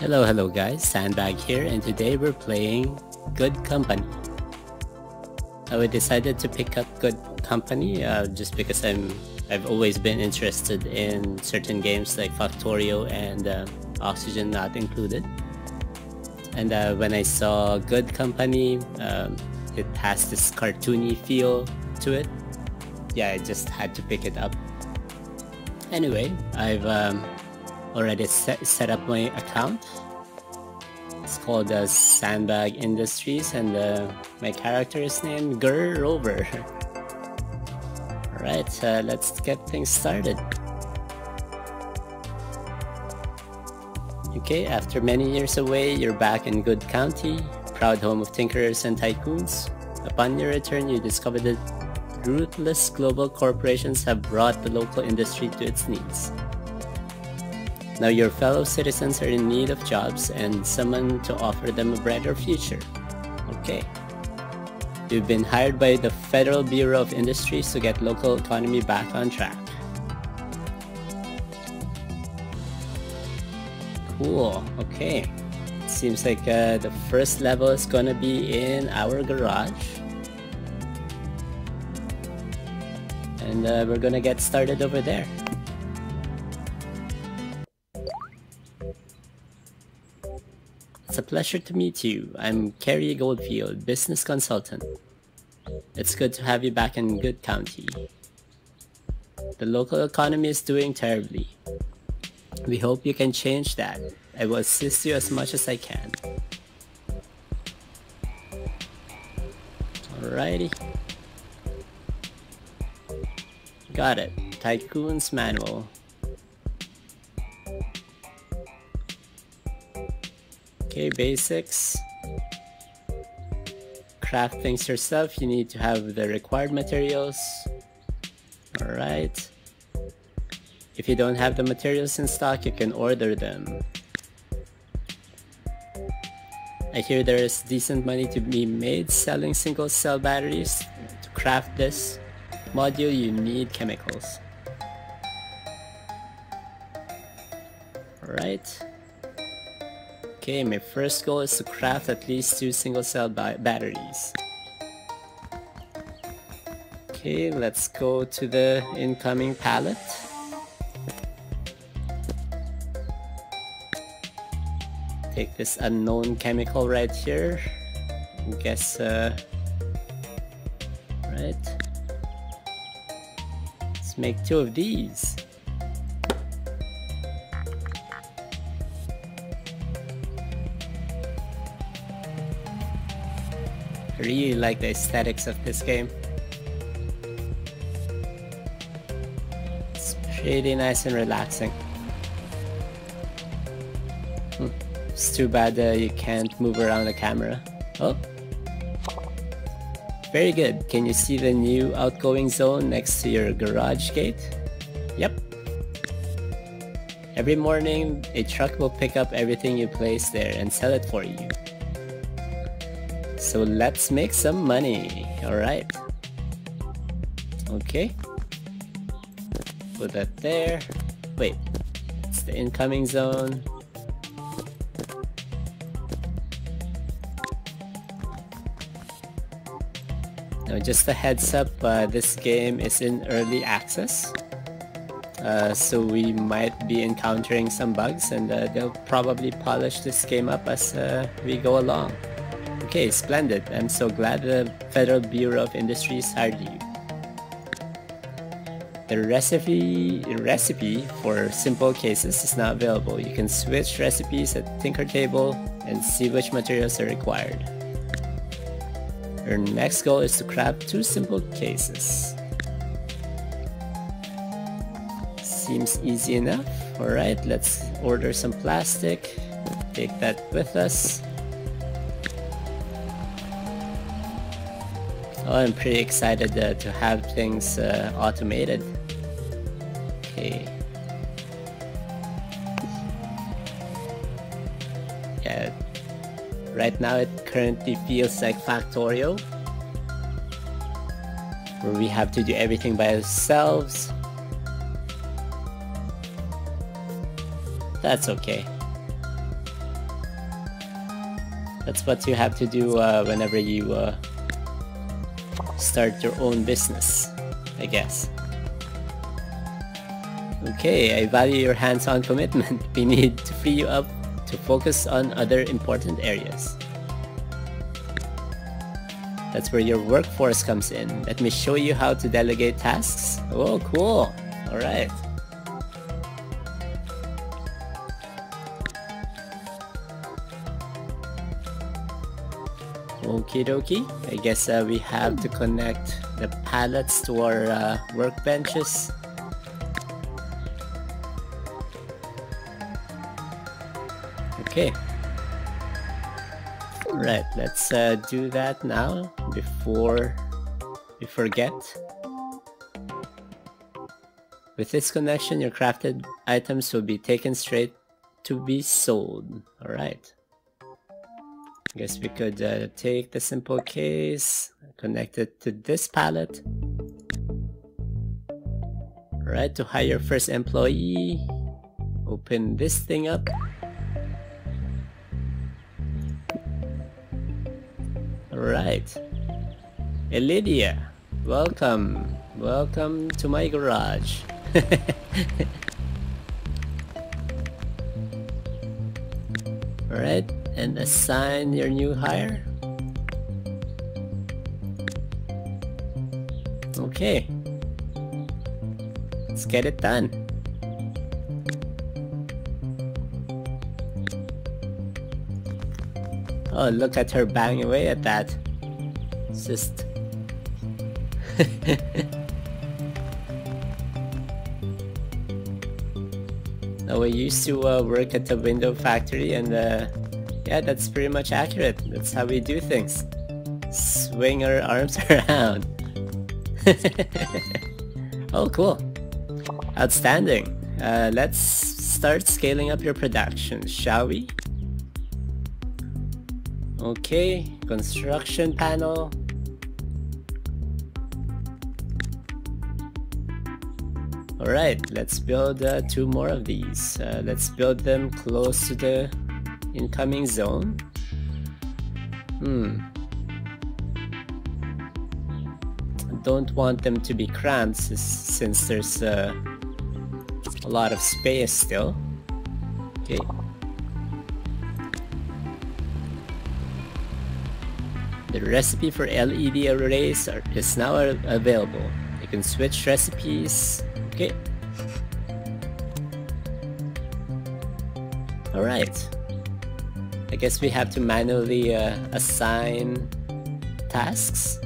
Hello guys, Sandbag here, and today we're playing Good Company. I decided to pick up Good Company just because I've always been interested in certain games like Factorio and Oxygen Not Included. And when I saw Good Company, it has this cartoony feel to it. Yeah, I just had to pick it up. Anyway, I've already set up my account. It's called Sandbag Industries, and my character is named Gur Rover. Alright, let's get things started. Okay, after many years away, you're back in Good County, proud home of tinkerers and tycoons. Upon your return, you discover that ruthless global corporations have brought the local industry to its knees. Now your fellow citizens are in need of jobs and someone to offer them a brighter future. Okay. You've been hired by the Federal Bureau of Industries to get local economy back on track. Cool, okay. Seems like the first level is gonna be in our garage. And we're gonna get started over there. It's a pleasure to meet you. I'm Carrie Goldfield, business consultant. It's good to have you back in Good County. The local economy is doing terribly. We hope you can change that. I will assist you as much as I can. Alrighty. Got it. Tycoon's Manual. Okay, basics. Craft things yourself. You need to have the required materials. Alright. If you don't have the materials in stock, you can order them. I hear there is decent money to be made selling single cell batteries. To craft this module, you need chemicals. Alright. Okay, my first goal is to craft at least 2 single cell batteries. Okay, let's go to the incoming pallet. Take this unknown chemical right here. I guess, right. Let's make 2 of these. I really like the aesthetics of this game. It's pretty nice and relaxing. It's too bad that you can't move around the camera. Oh! Very good. Can you see the new outgoing zone next to your garage gate? Yep. Every morning, a truck will pick up everything you place there and sell it for you. So let's make some money. Alright. Okay. Put that there. Wait. It's the incoming zone. Now just a heads up, this game is in early access. So we might be encountering some bugs, and they'll probably polish this game up as we go along. Okay, splendid. I'm so glad the Federal Bureau of Industries hired you. The recipe for simple cases is now available. You can switch recipes at Tinker Table and see which materials are required. Your next goal is to craft 2 simple cases. Seems easy enough. Alright, let's order some plastic. Take that with us. Oh, I'm pretty excited to have things automated. Okay. Yeah. Right now it currently feels like Factorio, where we have to do everything by ourselves. That's okay. That's what you have to do whenever you start your own business, I guess. Okay, I value your hands-on commitment. We need to free you up to focus on other important areas. That's where your workforce comes in. Let me show you how to delegate tasks. Oh, cool. Alright. Okie dokie. I guess we have to connect the pallets to our workbenches. Okay. Right, let's do that now before we forget. With this connection, your crafted items will be taken straight to be sold. Alright. I guess we could take the simple case, connect it to this pallet. Alright, to hire your first employee, open this thing up. Alright, Elydia, welcome. Welcome to my garage. Alright, and assign your new hire. Okay. Let's get it done. Oh, look at her banging away at that. It's just... Now, we used to work at the window factory, and yeah, that's pretty much accurate. That's how we do things. Swing our arms around. Oh, cool. Outstanding. Let's start scaling up your production, shall we? Okay, construction panel. Alright, let's build 2 more of these. Let's build them close to the incoming zone. I don't want them to be cramped since there's a lot of space still. Okay. The recipe for LED arrays is now available. You can switch recipes. Okay. Alright. I guess we have to manually assign tasks.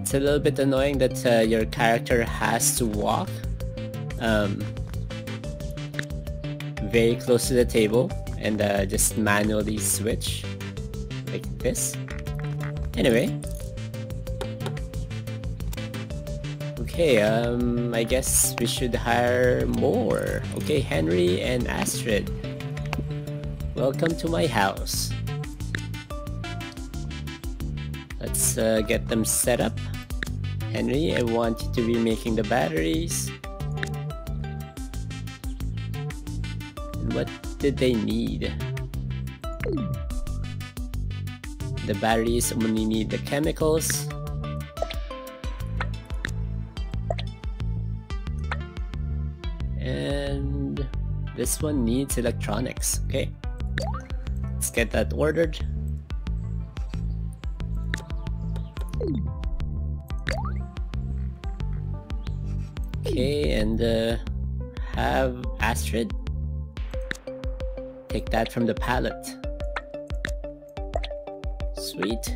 It's a little bit annoying that your character has to walk very close to the table and just manually switch like this. Anyway, okay, I guess we should hire more. Okay, Henry and Astrid, welcome to my house. Let's get them set up. Henry, I want you to be making the batteries. What did they need? The batteries only need the chemicals. And this one needs electronics. Okay. Let's get that ordered. Okay, and have Astrid take that from the pallet. Sweet.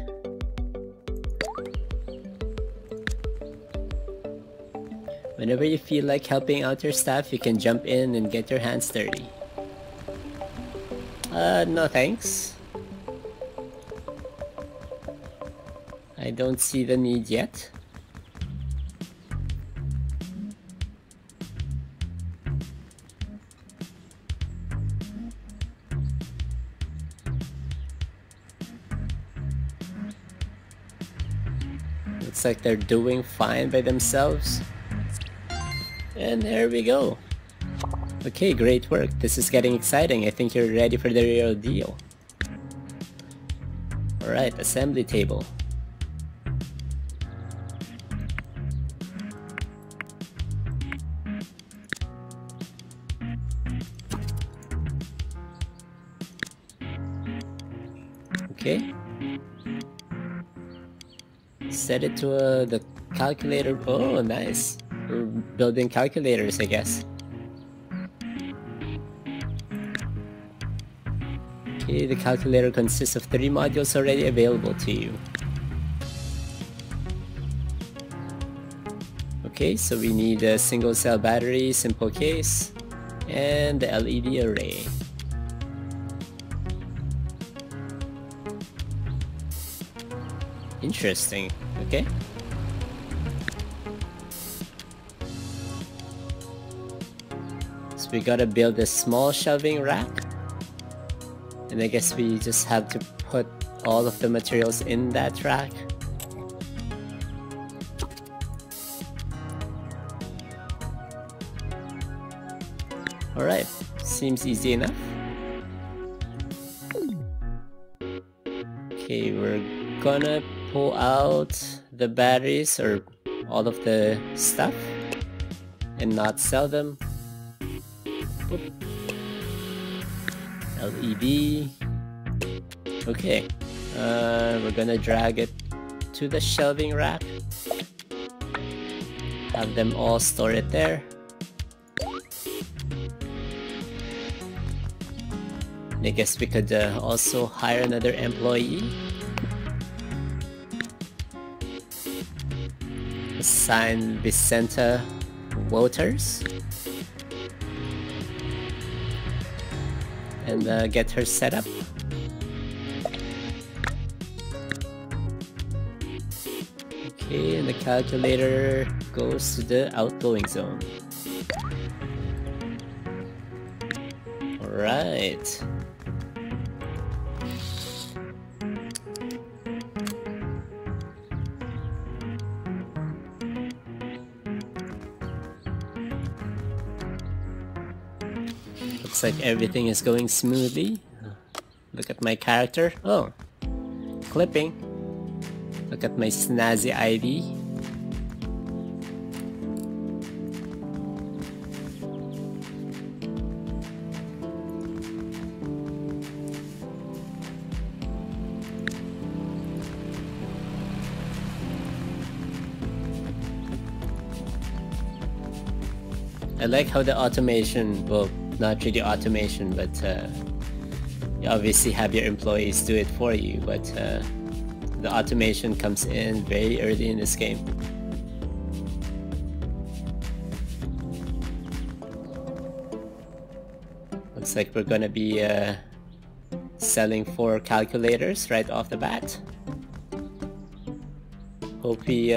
Whenever you feel like helping out your staff, you can jump in and get your hands dirty. No thanks. I don't see the need yet. Looks like they're doing fine by themselves. And there we go. Okay, great work. This is getting exciting. I think you're ready for the real deal. Alright, assembly table. Okay. Set it to the calculator. Oh, nice. We're building calculators, I guess. Okay, the calculator consists of 3 modules already available to you. Okay, so we need a single cell battery, simple case, and the LED array. Interesting, okay. So we gotta build a small shelving rack. And I guess we just have to put all of the materials in that rack. Alright, seems easy enough. Okay, we're gonna pull out the batteries or all of the stuff and not sell them. Oop. LED. Okay, we're gonna drag it to the shelving rack. Have them all store it there. And I guess we could also hire another employee. Assign Vicenta Walters and get her set up. Okay, and the calculator goes to the outgoing zone. Alright. Looks like everything is going smoothly. Look at my character. Oh, clipping. Look at my snazzy ID. I like how the automation will. Not really automation, but you obviously have your employees do it for you, but the automation comes in very early in this game. Looks like we're gonna be selling 4 calculators right off the bat. Hope we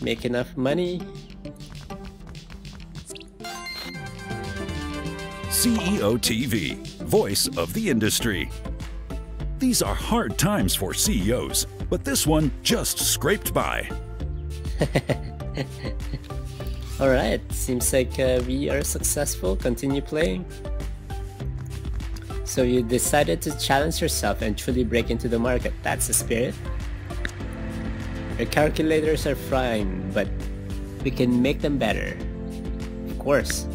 make enough money. CEO TV, voice of the industry. These are hard times for CEOs, but this one just scraped by. Alright, seems like we are successful. Continue playing. So you decided to challenge yourself and truly break into the market. That's the spirit. Your calculators are fine, but we can make them better. Of course.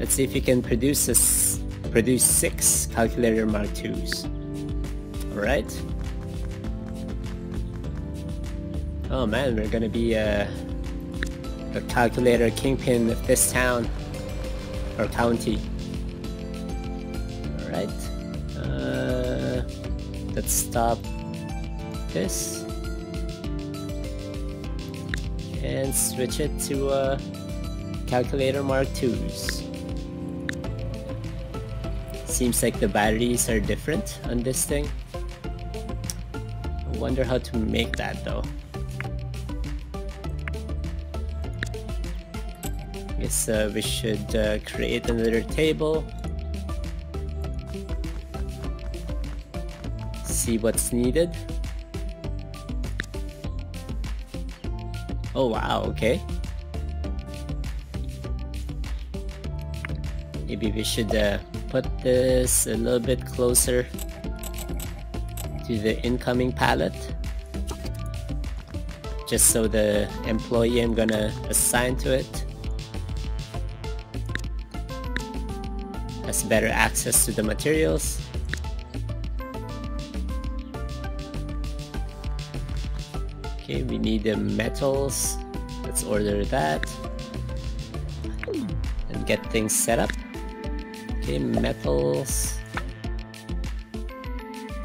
Let's see if you can produce 6 calculator Mark IIs. Alright. Oh man, we're gonna be the calculator kingpin of this town or county. Alright. Let's stop this and switch it to calculator Mark IIs. Seems like the batteries are different on this thing. I wonder how to make that though. I guess we should create another table. See what's needed. Oh wow, okay. Maybe we should put this a little bit closer to the incoming pallet, just so the employee I'm gonna assign to it has better access to the materials. Okay, we need the metals. Let's order that and get things set up. Okay, metals.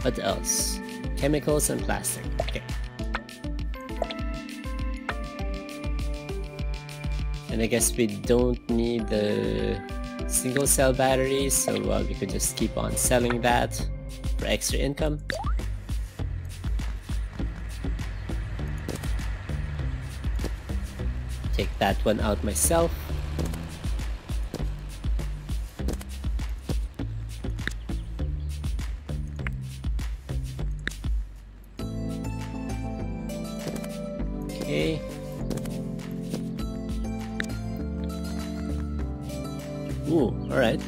What else? Chemicals and plastic. Okay. And I guess we don't need the single cell batteries, so we could just keep on selling that for extra income. Take that one out myself. Okay. Ooh, alright.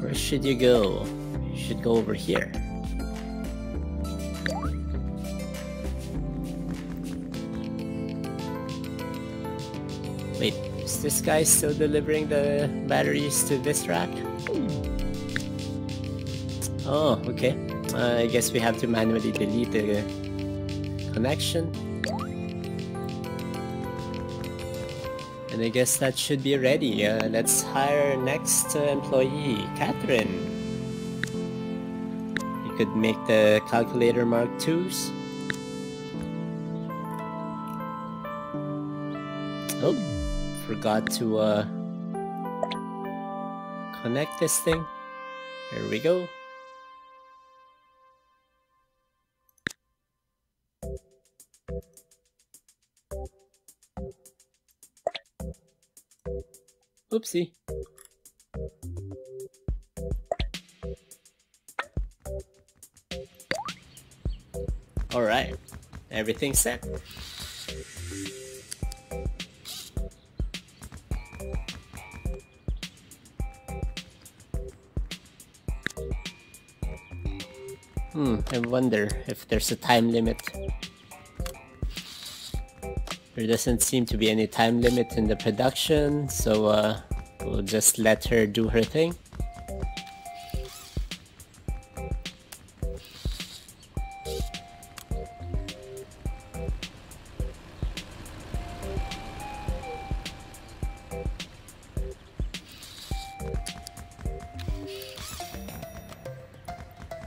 Where should you go? You should go over here. Wait, is this guy still delivering the batteries to this rack? Oh, okay. I guess we have to manually delete the connection. And I guess that should be ready. Let's hire next employee, Catherine. You could make the calculator Mark IIs. Oh, forgot to connect this thing. Here we go. Oopsie. Alright, everything's set. I wonder if there's a time limit. There doesn't seem to be any time limit in the production, so we'll just let her do her thing.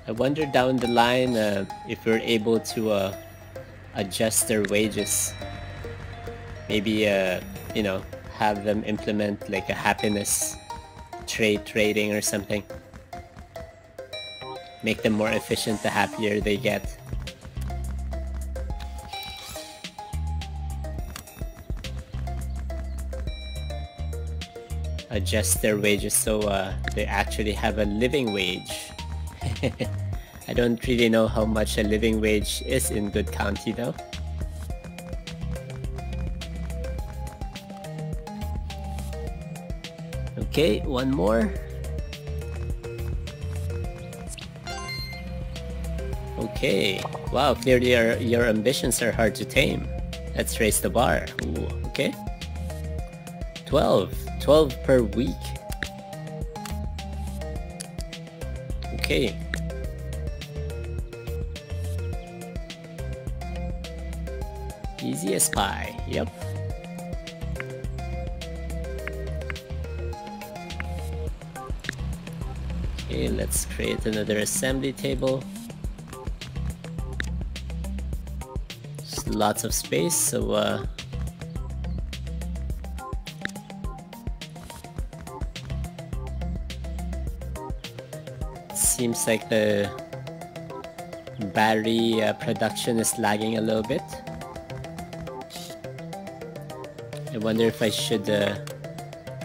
I wonder down the line if we're able to adjust their wages. Maybe, you know, have them implement like a happiness trading or something. Make them more efficient the happier they get. Adjust their wages so they actually have a living wage. I don't really know how much a living wage is in Good County though. Okay, one more. Okay, wow, clearly your ambitions are hard to tame. Let's raise the bar. Ooh, okay. 12 per week. Okay. Easy as pie, yep. Okay, let's create another assembly table. Just lots of space, so seems like the battery production is lagging a little bit. I wonder if I should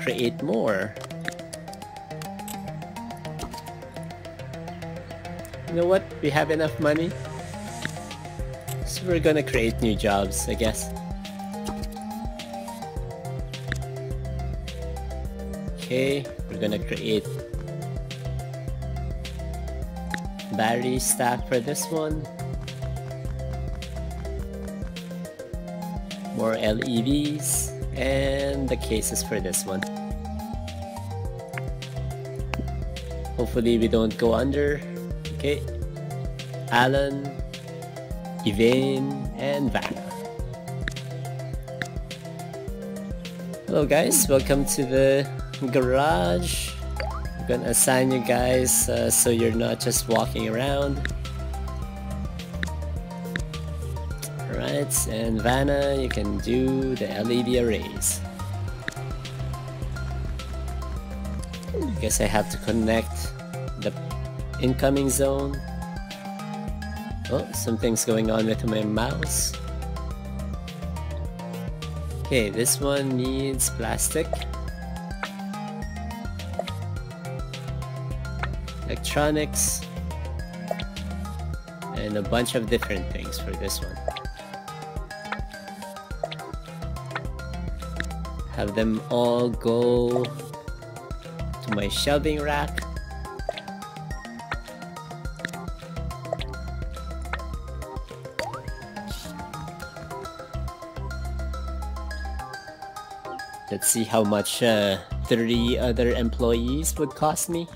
create more. You know what? We have enough money, so we're gonna create new jobs, I guess. Okay, we're gonna create battery stack for this one. More LEDs and the cases for this one. Hopefully we don't go under. Okay, Alan, Evaine, and Vanna. Hello guys, welcome to the garage. I'm gonna assign you guys so you're not just walking around. And Vanna, you can do the LED arrays. I guess I have to connect the incoming zone. Oh, something's going on with my mouse. Okay, this one needs plastic. Electronics. And a bunch of different things for this one. Have them all go to my shelving rack. Let's see how much 30 other employees would cost me.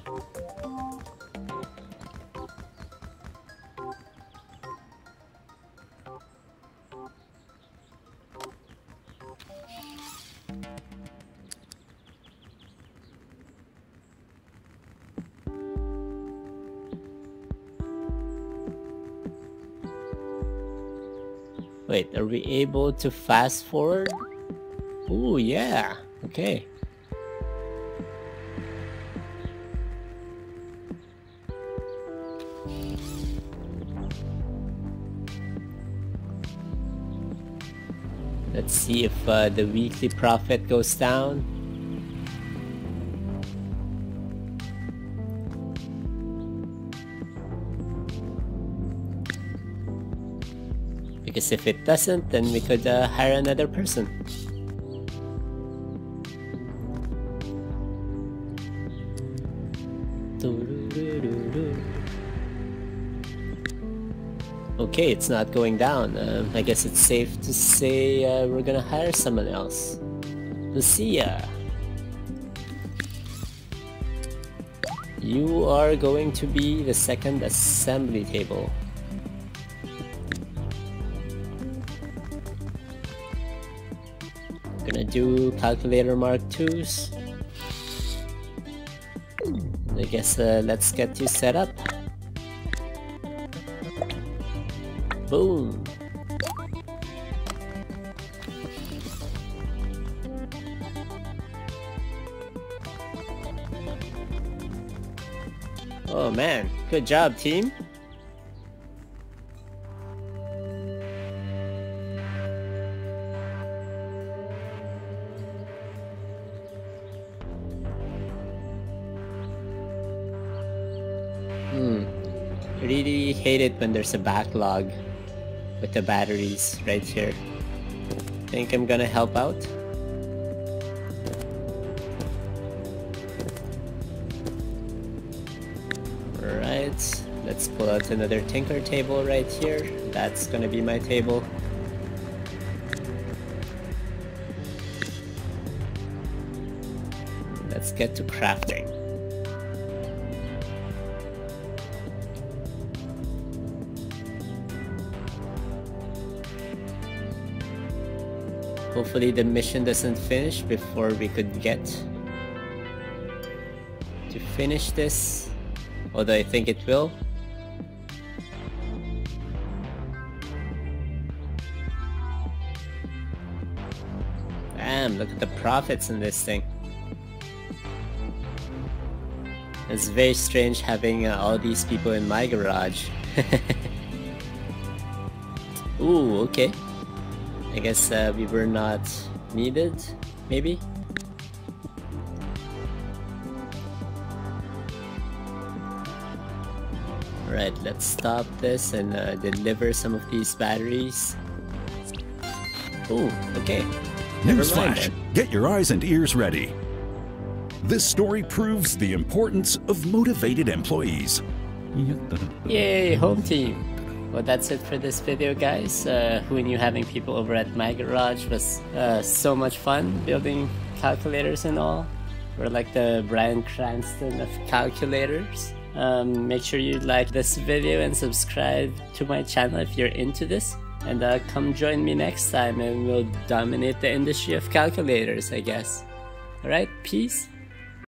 Wait, are we able to fast forward? Ooh, yeah, okay. Let's see if the weekly profit goes down. Because if it doesn't, then we could hire another person. Okay, it's not going down. I guess it's safe to say we're gonna hire someone else. Lucia! You are going to be the second assembly table. Do calculator mark 2s. I guess let's get you set up. Boom! Oh man, good job team! Really hate it when there's a backlog with the batteries right here. Think I'm gonna help out? Alright, let's pull out another tinker table right here. That's gonna be my table. Let's get to crafting. Hopefully the mission doesn't finish before we could get to finish this, although I think it will. Damn, look at the profits in this thing. It's very strange having all these people in my garage. Ooh, okay. I guess we were not needed, maybe? Alright, let's stop this and deliver some of these batteries. Ooh, okay. Newsflash! Get your eyes and ears ready! This story proves the importance of motivated employees. Yay, home team! Well, that's it for this video, guys. Who knew having people over at my garage was so much fun, building calculators and all. We're like the Bryan Cranston of calculators. Make sure you like this video and subscribe to my channel if you're into this. And come join me next time and we'll dominate the industry of calculators, I guess. Alright, peace.